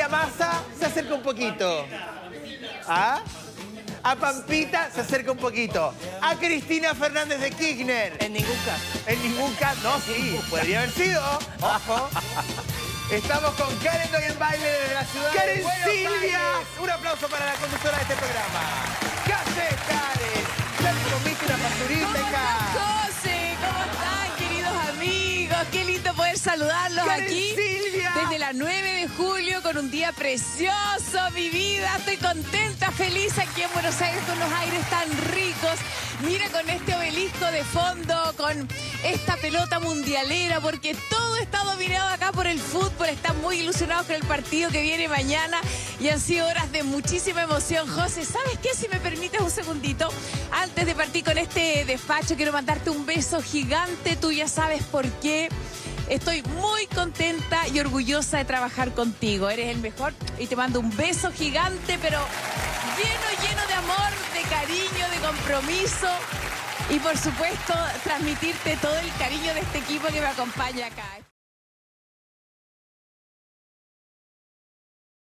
Natalia Massa se acerca un poquito. ¿Ah? A Pampita se acerca un poquito. A Cristina Fernández de Kirchner. En ningún caso. En ningún caso. No, sí. Podría haber sido. Ojo. Estamos con Karen Doggenweiler de la ciudad de Buenos Aires. Karen Silvia. Un aplauso para la conductora de este programa. ¿Qué haces, Karen? Ya te comiste una pasturita, Karen. Qué lindo poder saludarlos aquí desde la 9 de julio con un día precioso, mi vida. Estoy contenta, feliz aquí en Buenos Aires con unos aires tan ricos. Mira con este obelisco de fondo, con esta pelota mundialera, porque todo está dominado acá por el fútbol. Están muy ilusionados con el partido que viene mañana y han sido horas de muchísima emoción. José, ¿sabes qué? Si me permites un segundito, antes de partir con este despacho, quiero mandarte un beso gigante. Tú ya sabes por qué. Estoy muy contenta y orgullosa de trabajar contigo. Eres el mejor y te mando un beso gigante, pero lleno, lleno de amor, de cariño, de compromiso. Y por supuesto, transmitirte todo el cariño de este equipo que me acompaña acá.